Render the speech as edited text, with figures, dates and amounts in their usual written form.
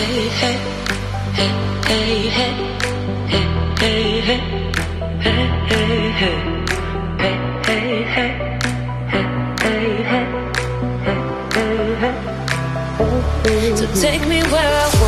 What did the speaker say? So take me where I want.